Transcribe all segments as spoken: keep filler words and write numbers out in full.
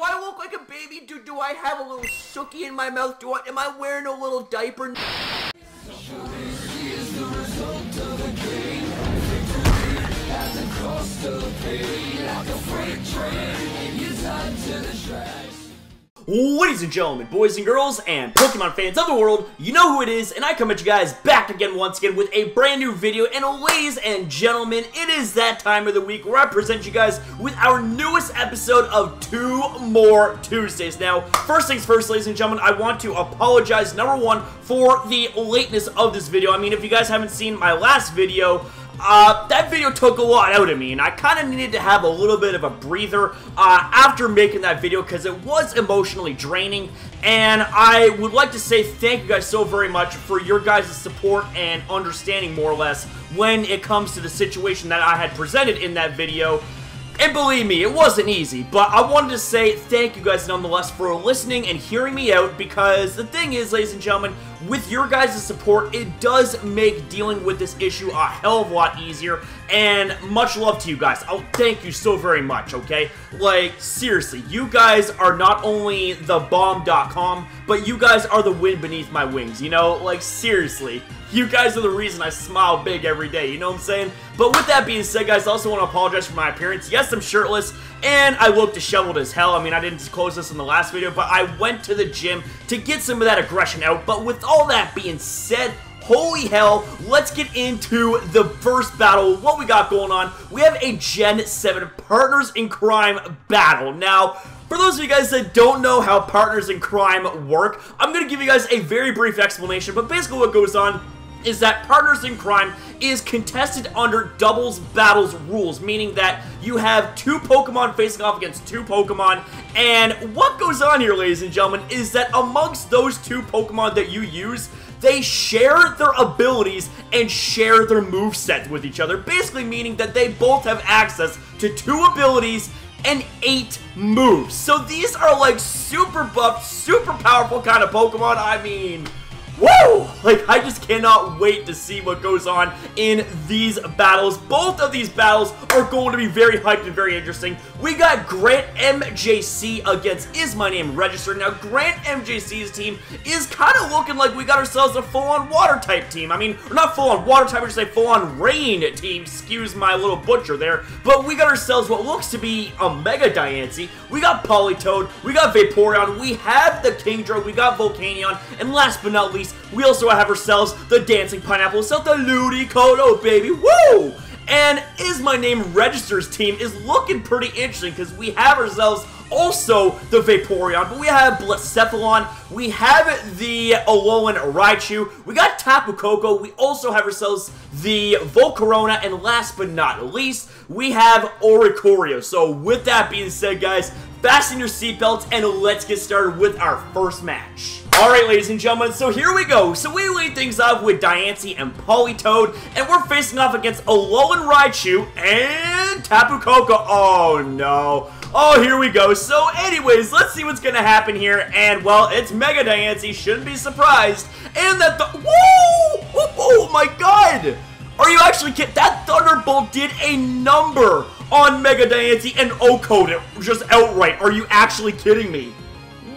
Do I look like a baby? Do, do I have a little sookie in my mouth? Do I, am I wearing a little diaper? Ladies and gentlemen, boys and girls, and Pokemon fans of the world, you know who it is, and I come at you guys back again once again with a brand new video, and ladies and gentlemen, it is that time of the week where I present you guys with our newest episode of Two More Tuesdays. Now, first things first, ladies and gentlemen, I want to apologize, number one, for the lateness of this video. I mean, if you guys haven't seen my last video, Uh, that video took a lot out of me, and I kind of needed to have a little bit of a breather uh, after making that video because it was emotionally draining, and I would like to say thank you guys so very much for your guys' support and understanding, more or less, when it comes to the situation that I had presented in that video. And believe me, it wasn't easy, but I wanted to say thank you guys nonetheless for listening and hearing me out, because the thing is, ladies and gentlemen, with your guys' support, it does make dealing with this issue a hell of a lot easier, and much love to you guys. I'll thank you so very much, okay? Like, seriously, you guys are not only the bomb dot com, but you guys are the wind beneath my wings, you know? Like, seriously, you guys are the reason I smile big every day, you know what I'm saying? But with that being said, guys, I also want to apologize for my appearance. Yes, I'm shirtless, and I look disheveled as hell. I mean, I didn't disclose this in the last video, but I went to the gym to get some of that aggression out. But with all that being said, holy hell, let's get into the first battle. What we got going on, we have a Gen seven Partners in Crime battle. Now, for those of you guys that don't know how Partners in Crime work, I'm going to give you guys a very brief explanation, but basically what goes on is that Partners in Crime is contested under doubles battles rules, meaning that you have two Pokemon facing off against two Pokemon, and what goes on here, ladies and gentlemen, is that amongst those two Pokemon that you use, they share their abilities and share their movesets with each other, basically meaning that they both have access to two abilities and eight moves. So these are like super buffed, super powerful kind of Pokemon. I mean, woo! Like, I just cannot wait to see what goes on in these battles. Both of these battles are going to be very hyped and very interesting. We got Grant M J C against Is My Name Registered. Now, Grant M J C's team is kind of looking like we got ourselves a full-on water-type team. I mean, not full-on water-type, I should say full-on rain team. Excuse my little butcher there. But we got ourselves what looks to be a Mega Diancie. We got Politoed. We got Vaporeon. We have the Kingdra. We got Volcanion. And last but not least, we also have ourselves the Dancing Pineapple, so the Ludicolo, baby, woo! And Is My Name Register's team is looking pretty interesting, because we have ourselves also the Vaporeon, but we have Blacephalon, we have the Alolan Raichu, we got Tapu Koko, we also have ourselves the Volcarona, and last but not least, we have Oricorio. So with that being said, guys, fasten your seatbelts, and let's get started with our first match. Alright, ladies and gentlemen, so here we go. So we lead things off with Diancie and Politoed, and we're facing off against Alolan Raichu and Tapu Koko. Oh, no. Oh, here we go. So anyways, let's see what's going to happen here. And, well, it's Mega Diancie. Shouldn't be surprised. And that the... Whoa! Oh, my God! Are you actually kidding? That Thunderbolt did a number on Mega Diancie and O-Code it just outright. Are you actually kidding me?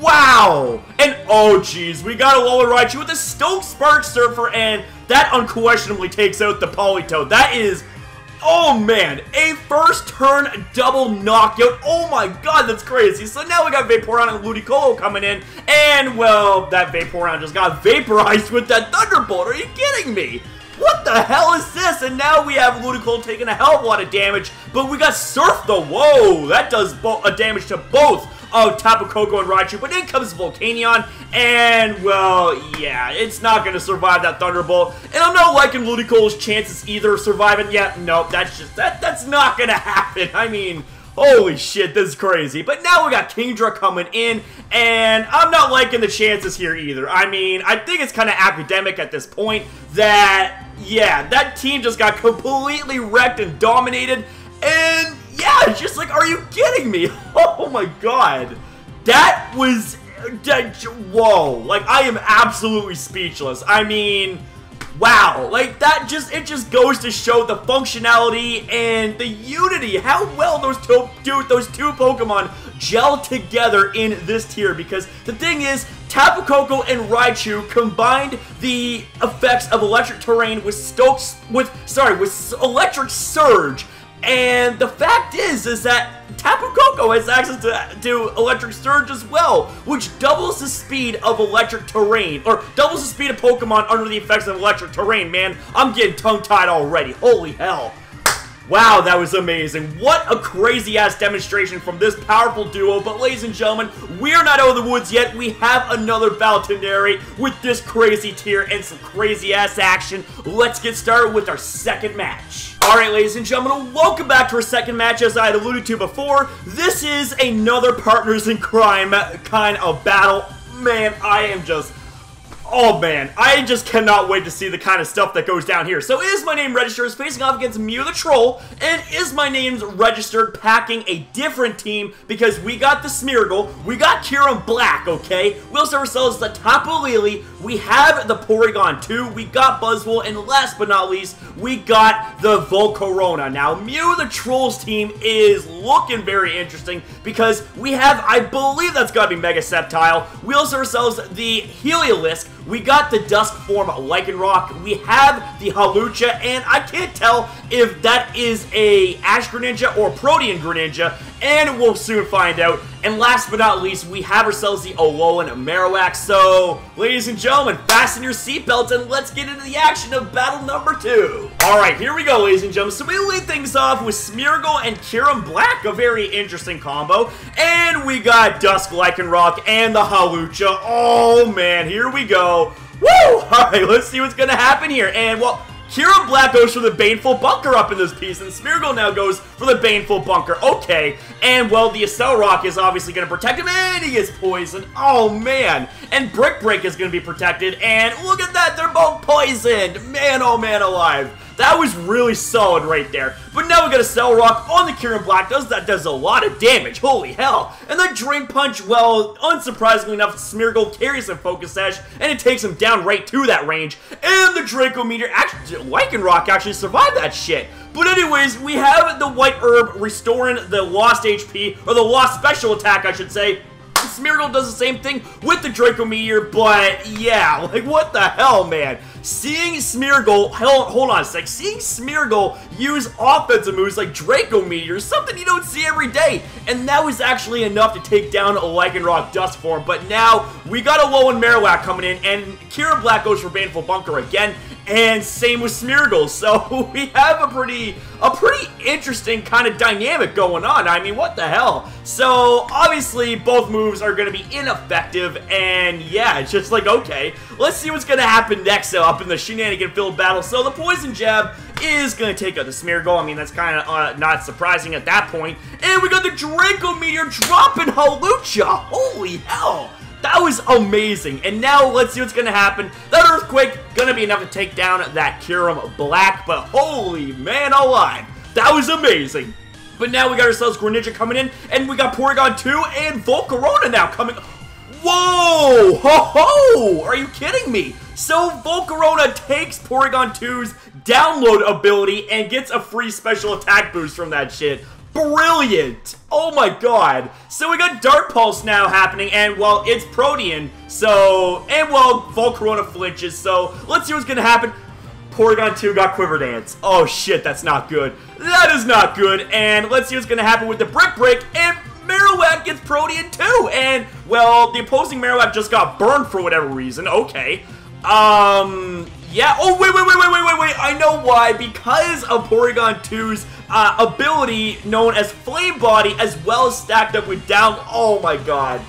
Wow! And oh geez, we got Alolan Raichu with a Stoke Spark Surfer, and that unquestionably takes out the Politoed. That is, oh man, a first turn double knockout. Oh my god, that's crazy. So now we got Vaporeon and Ludicolo coming in, and well, that Vaporeon just got vaporized with that Thunderbolt. Are you kidding me? What the hell is this? And now we have Ludicolo taking a hell of a lot of damage, but we got Surf though. Whoa, that does a damage to both of Tapu Koko and Raichu, but in comes Volcanion, and, well, yeah, it's not going to survive that Thunderbolt, and I'm not liking Ludicolo's chances either of surviving yet. Nope, that's just, that, that's not going to happen. I mean, holy shit, this is crazy. But now we got Kingdra coming in, and I'm not liking the chances here either. I mean, I think it's kind of academic at this point that... yeah, that team just got completely wrecked and dominated, and yeah, it's just like, are you kidding me? Oh my god, that was, that, whoa, like, I am absolutely speechless. I mean, Wow, like that just, it just goes to show the functionality and the unity, how well those two, dude, those two Pokemon gel together in this tier, because the thing is, Tapu Koko and Raichu combined the effects of Electric Terrain with Stoke's, with, sorry, with Electric Surge, and the fact is, is that Tapu Koko has access to, to Electric Surge as well, which doubles the speed of Electric Terrain, or doubles the speed of Pokemon under the effects of Electric Terrain, man. I'm getting tongue-tied already. Holy hell. Wow, that was amazing. What a crazy-ass demonstration from this powerful duo. But, ladies and gentlemen, we're not out of the woods yet. We have another Valtendary with this crazy tier and some crazy-ass action. Let's get started with our second match. Alright, ladies and gentlemen, welcome back to our second match. As I had alluded to before, this is another Partners in Crime kind of battle. Man, I am just... oh man, I just cannot wait to see the kind of stuff that goes down here. So Is My Name Registered is facing off against Mew the Troll, and Is My Name's Registered packing a different team, because we got the Smeargle, we got Kyurem Black, okay? We also have ourselves the Tapu Lele, we have the Porygon two, we got Buzzwole, and last but not least, we got the Volcarona. Now, Mew the Troll's team is looking very interesting, because we have, I believe that's gotta be Mega Sceptile, we also have ourselves the Heliolisk, we got the Dusk Form Lycanroc, we have the Hawlucha, and I can't tell if that is a Ash Greninja or Protean Greninja, and we'll soon find out. And last but not least, we have ourselves the Alolan Marowak. So, ladies and gentlemen, fasten your seatbelts and let's get into the action of battle number two. Alright, here we go, ladies and gentlemen. So we lead things off with Smeargle and Kyurem Black, a very interesting combo. And we got Dusk Lycanroc and the Hawlucha. Oh, man, here we go. Woo! Alright, let's see what's going to happen here. And, well... Kyurem Black goes for the Baneful Bunker up in this piece, and Smeargle now goes for the Baneful Bunker. Okay, and, well, the Rock is obviously going to protect him, and he is poisoned. Oh, man. And Brick Break is going to be protected, and look at that, they're both poisoned. Man, oh, man, alive. That was really solid right there. But now we got a Rock on the Kyurem Black. Does that does a lot of damage. Holy hell. And the Drain Punch, well, unsurprisingly enough, Smeargle carries a Focus Sash, and it takes him down right to that range. And the Draco Meteor, actually, Lycanroc actually survived that shit. But anyways, we have the White Herb restoring the lost H P, or the lost special attack, I should say. Smeargle does the same thing with the Draco Meteor, but yeah, like what the hell, man. Seeing Smeargle, hell, hold on a sec, seeing Smeargle use offensive moves like Draco Meteor, something you don't see every day, and that was actually enough to take down a Lycanroc Dust Form. But now, we got Alolan Marowak coming in, and Kyurem Black goes for Baneful Bunker again, and same with Smeargle, so we have a pretty, a pretty interesting kind of dynamic going on. I mean, what the hell? So, obviously, both moves are going to be ineffective, and yeah, it's just like, okay, let's see what's going to happen next, though, up in the shenanigan-filled battle. So the Poison Jab is going to take out the Smeargle. I mean, that's kind of uh, not surprising at that point. And we got the Draco Meteor dropping Hawlucha. Holy hell. That was amazing. And now let's see what's going to happen. That Earthquake going to be enough to take down that Kyurem Black. But holy man alive. That was amazing. But now we got ourselves Greninja coming in. And we got Porygon two and Volcarona now coming. Whoa. Ho ho. Are you kidding me? So Volcarona takes Porygon two's download ability and gets a free special attack boost from that shit. Brilliant! Oh my god. So we got Dark Pulse now happening, and, well, it's Protean. So, and, well, Volcarona flinches. So, let's see what's gonna happen. Porygon two got Quiver Dance. Oh shit, that's not good. That is not good. And let's see what's gonna happen with the Brick Break, and Marowak gets Protean too. And, well, the opposing Marowak just got burned for whatever reason. Okay. Um, yeah, oh, wait, wait, wait, wait, wait, wait, wait, I know why, because of Porygon two's, uh, ability known as Flame Body, as well as stacked up with Down, oh my god,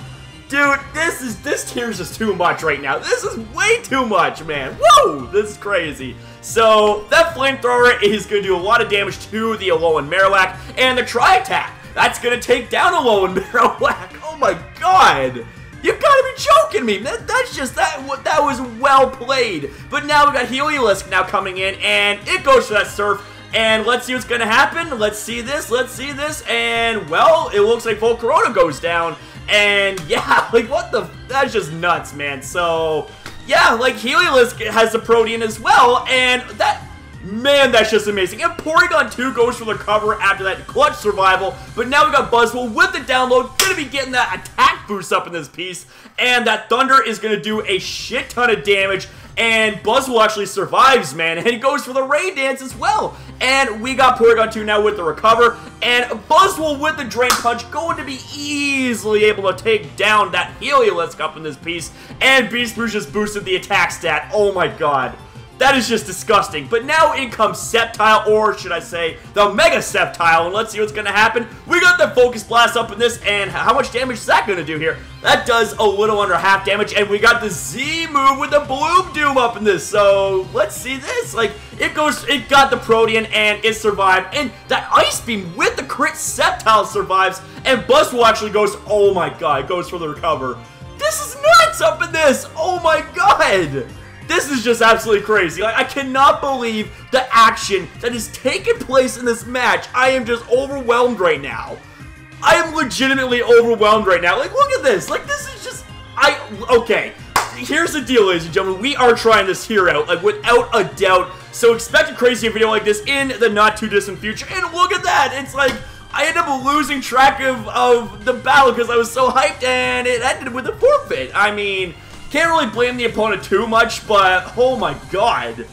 dude, this is, this tier's just too much right now, this is way too much, man, whoa, this is crazy. So, that Flamethrower is gonna do a lot of damage to the Alolan Marowak, and the Tri-Attack, that's gonna take down Alolan Marowak, oh my god. You gotta be joking me! That, that's just, that That was well played. But now we got Heliolisk now coming in, and it goes for that Surf, and let's see what's gonna happen. Let's see this, let's see this, and, well, it looks like Volcarona goes down, and yeah, like, what the, that's just nuts, man. So, yeah, like Heliolisk has the Protean as well, and that, man, that's just amazing. And Porygon two goes for the cover after that clutch survival, but now we got Buzzwole with the download, gonna be getting that attack boost up in this piece, and that Thunder is gonna do a shit ton of damage. And Buzzwole actually survives, man, and he goes for the Rain Dance as well. And we got Porygon two now with the Recover, and Buzzwole with the Drain Punch going to be easily able to take down that Heliolisk up in this piece, and Beast Boost just boosted the attack stat. Oh my god. That is just disgusting. But now in comes Sceptile, or should I say, the Mega Sceptile, and let's see what's going to happen. We got the Focus Blast up in this, and how much damage is that going to do here? That does a little under half damage, and we got the Z move with the Bloom Doom up in this, so let's see this. Like, it goes, it got the Protean, and it survived, and that Ice Beam with the crit Sceptile survives, and Buzzwole actually goes, oh my god, goes for the Recover. This is nuts up in this, oh my god. This is just absolutely crazy. Like, I cannot believe the action that is taking place in this match. I am just overwhelmed right now. I am legitimately overwhelmed right now. Like, look at this. Like, this is just... I... Okay. Here's the deal, ladies and gentlemen. We are trying this here out, like, without a doubt. So expect a crazy video like this in the not-too-distant future. And look at that. It's like... I ended up losing track of, of the battle because I was so hyped, and it ended with a forfeit. I mean... Can't really blame the opponent too much, but oh my god.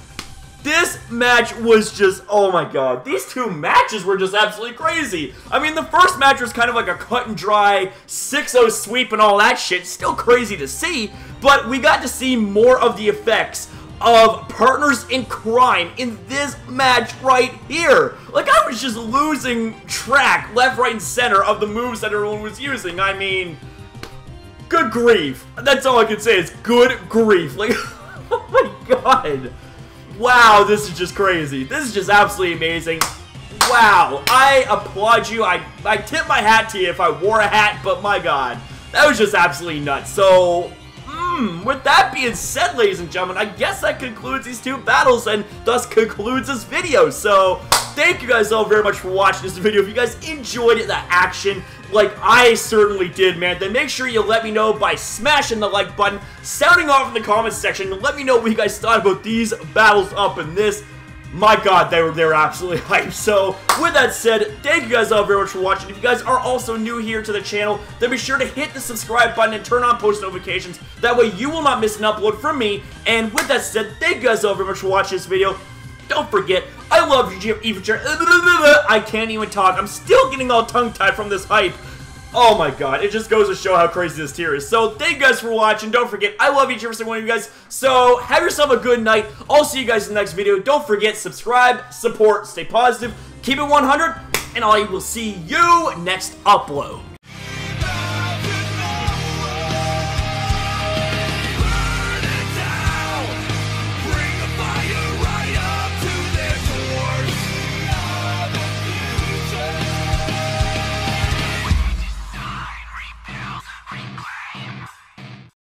This match was just, oh my god. These two matches were just absolutely crazy. I mean, the first match was kind of like a cut and dry six oh sweep and all that shit. Still crazy to see, but we got to see more of the effects of Partners in Crime in this match right here. Like, I was just losing track left, right, and center of the moves that everyone was using. I mean... Good grief. That's all I can say is good grief. Like, oh my god. Wow, this is just crazy. This is just absolutely amazing. Wow. I applaud you. I, I tip my hat to you if I wore a hat, but my god. That was just absolutely nuts. So... With that being said, ladies and gentlemen, I guess that concludes these two battles and thus concludes this video. So, thank you guys all very much for watching this video. If you guys enjoyed the action, like I certainly did, man, then make sure you let me know by smashing the like button, sounding off in the comments section, and let me know what you guys thought about these battles up in this. My god, they were they were absolutely hyped. So, with that said, thank you guys all very much for watching. If you guys are also new here to the channel, then be sure to hit the subscribe button and turn on post notifications. That way you will not miss an upload from me. And with that said, thank you guys all very much for watching this video. Don't forget, I love you, Jim Everton. I can't even talk. I'm still getting all tongue-tied from this hype. Oh my god, it just goes to show how crazy this tier is. So, thank you guys for watching. Don't forget, I love each and every single one of you guys. So, have yourself a good night. I'll see you guys in the next video. Don't forget, subscribe, support, stay positive, keep it one hundred, and I will see you next upload.